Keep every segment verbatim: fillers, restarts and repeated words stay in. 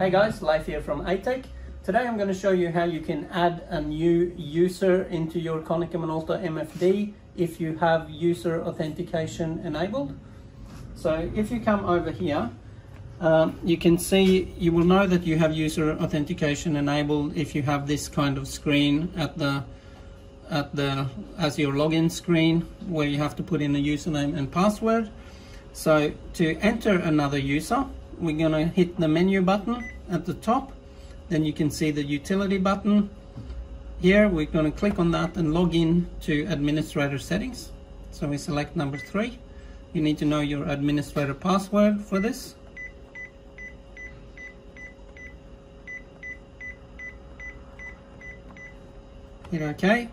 Hey guys, Leif here from A-Tech. Today I'm going to show you how you can add a new user into your Konica Minolta M F D if you have user authentication enabled. So if you come over here, um, you can see, you will know that you have user authentication enabled if you have this kind of screen at the, at the as your login screen where you have to put in a username and password. So to enter another user, we're going to hit the menu button at the top. Then you can see the utility button. Here we're going to click on that and log in to administrator settings. So we select number three. You need to know your administrator password for this. Hit OK.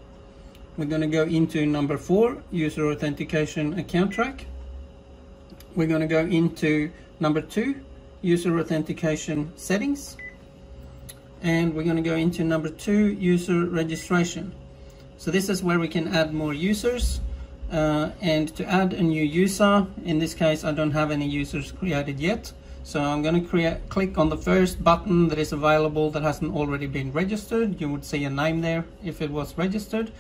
We're going to go into number four, user authentication account track. We're going to go into number two, user authentication settings, and we're going to go into number two, user registration. So this is where we can add more users, uh, and to add a new user, in this case I don't have any users created yet, so I'm going to create click on the first button that is available that hasn't already been registered. You would see a name there if it was registered.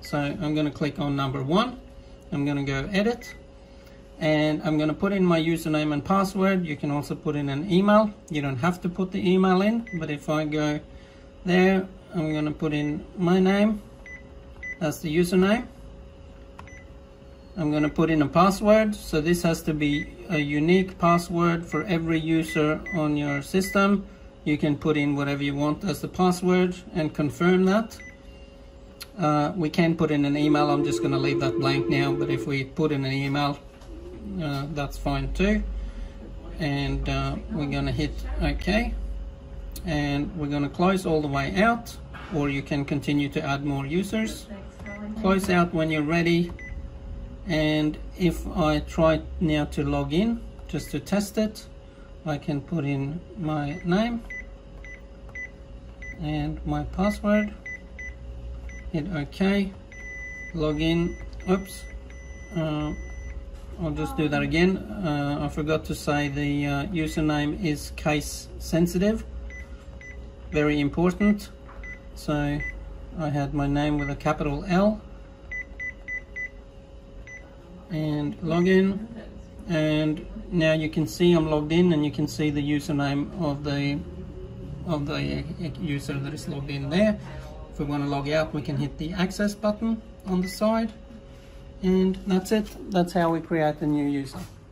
So I'm going to click on number one, I'm going to go edit, and I'm going to put in my username and password. You can also put in an email. You don't have to put the email in, but if I go there, I'm going to put in my name. That's the username. I'm going to put in a password. So this has to be a unique password for every user on your system. You can put in whatever you want as the password and confirm that. Uh, we can put in an email. I'm just going to leave that blank now, but if we put in an email, Uh, that's fine too, and uh, we're going to hit OK, and we're going to close all the way out, or you can continue to add more users. Close out when you're ready, and if I try now to log in just to test it, I can put in my name and my password, hit OK, log in. Oops, uh, I'll just do that again. Uh, I forgot to say the uh, username is case sensitive. Very important. So I had my name with a capital L. And login. And now you can see I'm logged in, and you can see the username of the of the user that is logged in there. If we want to log out, we can hit the access button on the side. And that's it. That's how we create a new user.